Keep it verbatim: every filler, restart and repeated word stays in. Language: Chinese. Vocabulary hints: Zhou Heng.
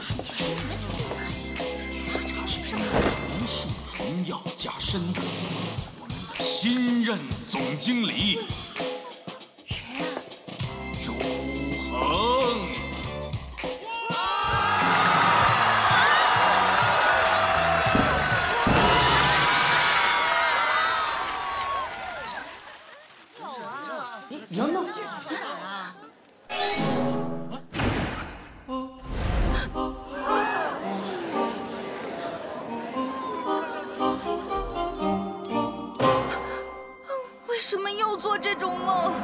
魔术师，他是凭无数荣耀加身的我们的新任总经理。谁啊？周恒。 为什么又做这种梦？